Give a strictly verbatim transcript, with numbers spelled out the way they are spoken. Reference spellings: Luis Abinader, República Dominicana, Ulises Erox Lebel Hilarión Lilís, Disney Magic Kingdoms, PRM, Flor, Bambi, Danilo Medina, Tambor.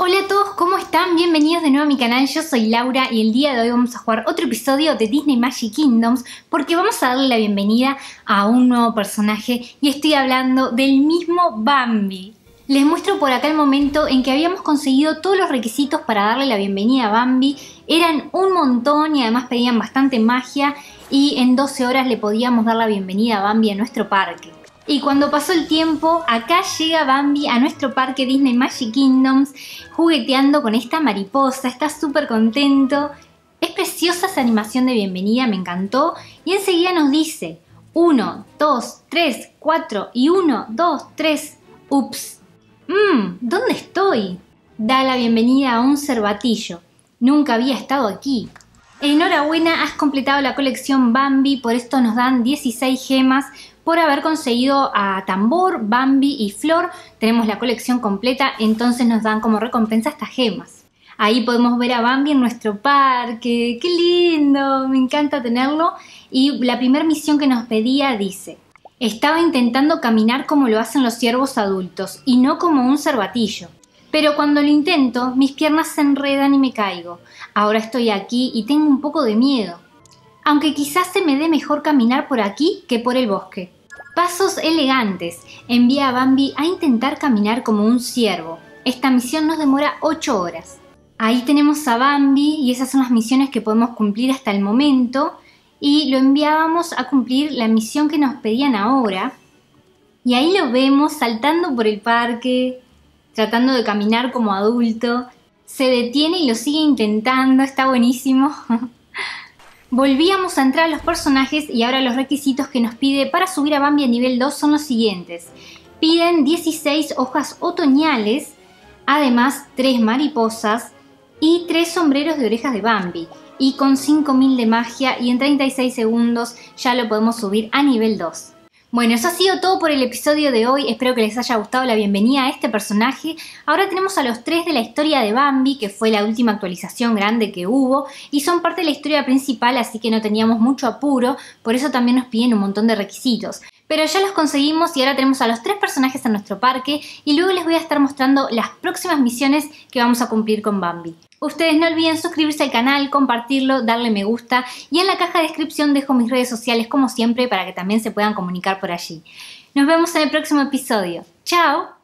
Hola a todos, ¿cómo están? Bienvenidos de nuevo a mi canal, yo soy Laura y el día de hoy vamos a jugar otro episodio de Disney Magic Kingdoms porque vamos a darle la bienvenida a un nuevo personaje y estoy hablando del mismo Bambi. Les muestro por acá el momento en que habíamos conseguido todos los requisitos para darle la bienvenida a Bambi. Eran un montón y además pedían bastante magia y en doce horas le podíamos dar la bienvenida a Bambi a nuestro parque. Y cuando pasó el tiempo, acá llega Bambi a nuestro parque Disney Magic Kingdoms jugueteando con esta mariposa, está súper contento. Es preciosa esa animación de bienvenida, me encantó. Y enseguida nos dice uno, dos, tres, cuatro y uno, dos, tres. Ups, mmm, ¿dónde estoy? Da la bienvenida a un cervatillo. Nunca había estado aquí. Enhorabuena, has completado la colección Bambi, por esto nos dan dieciséis gemas. Por haber conseguido a Tambor, Bambi y Flor, tenemos la colección completa, entonces nos dan como recompensa estas gemas. Ahí podemos ver a Bambi en nuestro parque, ¡qué lindo! Me encanta tenerlo. Y la primera misión que nos pedía dice: estaba intentando caminar como lo hacen los ciervos adultos y no como un cervatillo. Pero cuando lo intento, mis piernas se enredan y me caigo. Ahora estoy aquí y tengo un poco de miedo. Aunque quizás se me dé mejor caminar por aquí que por el bosque. Pasos elegantes. Envía a Bambi a intentar caminar como un ciervo. Esta misión nos demora ocho horas. Ahí tenemos a Bambi y esas son las misiones que podemos cumplir hasta el momento. Y lo enviábamos a cumplir la misión que nos pedían ahora. Y ahí lo vemos saltando por el parque, tratando de caminar como adulto. Se detiene y lo sigue intentando, está buenísimo. Volvíamos a entrar a los personajes y ahora los requisitos que nos pide para subir a Bambi a nivel dos son los siguientes. Piden dieciséis hojas otoñales, además tres mariposas y tres sombreros de orejas de Bambi. Y con cinco mil de magia y en treinta y seis segundos ya lo podemos subir a nivel dos. Bueno, eso ha sido todo por el episodio de hoy, espero que les haya gustado la bienvenida a este personaje. Ahora tenemos a los tres de la historia de Bambi, que fue la última actualización grande que hubo, y son parte de la historia principal, así que no teníamos mucho apuro, por eso también nos piden un montón de requisitos. Pero ya los conseguimos y ahora tenemos a los tres personajes en nuestro parque, y luego les voy a estar mostrando las próximas misiones que vamos a cumplir con Bambi. Ustedes no olviden suscribirse al canal, compartirlo, darle me gusta y en la caja de descripción dejo mis redes sociales como siempre para que también se puedan comunicar por allí. Nos vemos en el próximo episodio. ¡Chao!